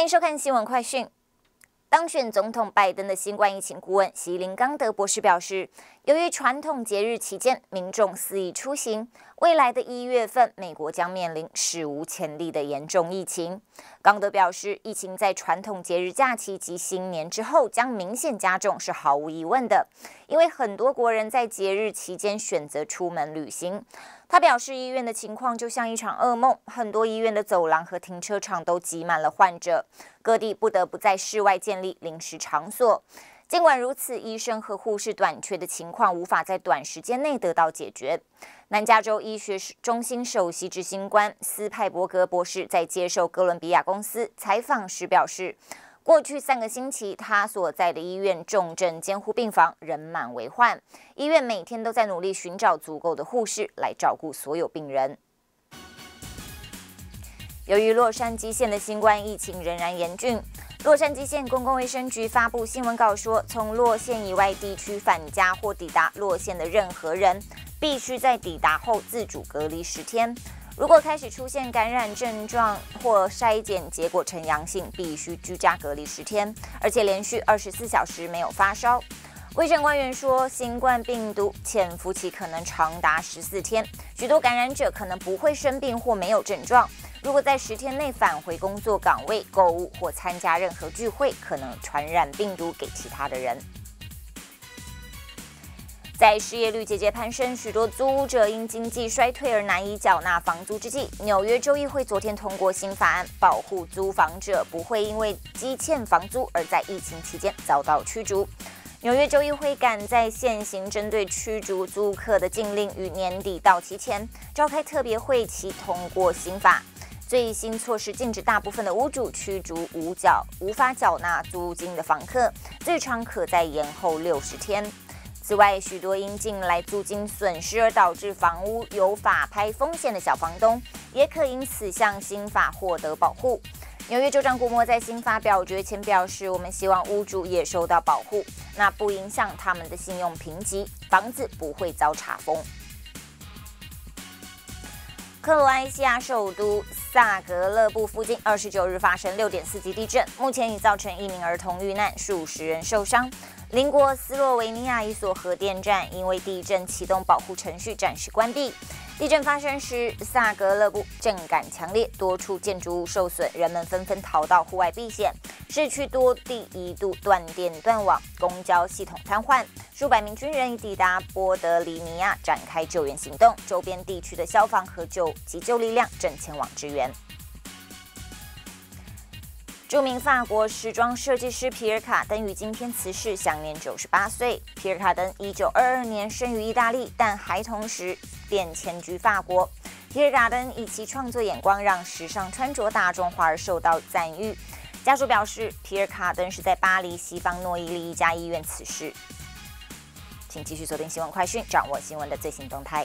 欢迎收看新闻快讯。当选总统拜登的新冠疫情顾问席琳·冈德博士表示，由于传统节日期间民众肆意出行，未来的1月份，美国将面临史无前例的严重疫情。冈德表示，疫情在传统节日假期及新年之后将明显加重，是毫无疑问的，因为很多国人在节日期间选择出门旅行。他表示，医院的情况就像一场噩梦，很多医院的走廊和停车场都挤满了患者，各地不得不在室外建立临时场所。尽管如此，医生和护士短缺的情况无法在短时间内得到解决。南加州医学中心首席执行官斯派伯格博士在接受哥伦比亚公司采访时表示，过去3个星期，他所在的医院重症监护病房人满为患，医院每天都在努力寻找足够的护士来照顾所有病人。由于洛杉矶县的新冠疫情仍然严峻，洛杉矶县公共卫生局发布新闻稿说，从洛县以外地区返家或抵达洛县的任何人，必须在抵达后自主隔离10天。如果开始出现感染症状或筛检结果呈阳性，必须居家隔离10天，而且连续24小时没有发烧。卫生官员说，新冠病毒潜伏期可能长达14天，许多感染者可能不会生病或没有症状。如果在10天内返回工作岗位、购物或参加任何聚会，可能传染病毒给其他的人。在失业率节节攀升，许多租屋者因经济衰退而难以缴纳房租之际，纽约州议会昨天通过新法案，保护租房者不会因为积欠房租而在疫情期间遭到驱逐。纽约州议会赶在现行针对驱逐租客的禁令于年底到期前召开特别会期，通过新法。最新措施禁止大部分的屋主驱逐无法缴纳租金的房客，最长可再延后60天。此外，许多因近来租金损失而导致房屋有法拍风险的小房东，也可因此向新法获得保护。纽约州长古莫在新法表决前表示，我们希望屋主也受到保护，那不影响他们的信用评级，房子不会遭查封。克罗埃西亚首都萨格勒布附近29日发生 6.4 级地震，目前已造成1名儿童遇难，数十人受伤。邻国斯洛维尼亚一所核电站因为地震启动保护程序暂时关闭。地震发生时，萨格勒布震感强烈，多处建筑物受损，人们纷纷逃到户外避险。市区多地一度断电断网，公交系统瘫痪。数百名军人已抵达波德里尼亚展开救援行动，周边地区的消防和急救力量正前往支援。著名法国时装设计师皮尔卡登于今天辞世，享年98岁。皮尔卡登1922年生于意大利，但孩童时便迁居法国。皮尔卡登以其创作眼光让时尚穿着大众化而受到赞誉。家属表示，皮尔卡登是在巴黎西方诺伊利一家医院辞世。请继续锁定新闻快讯，掌握新闻的最新动态。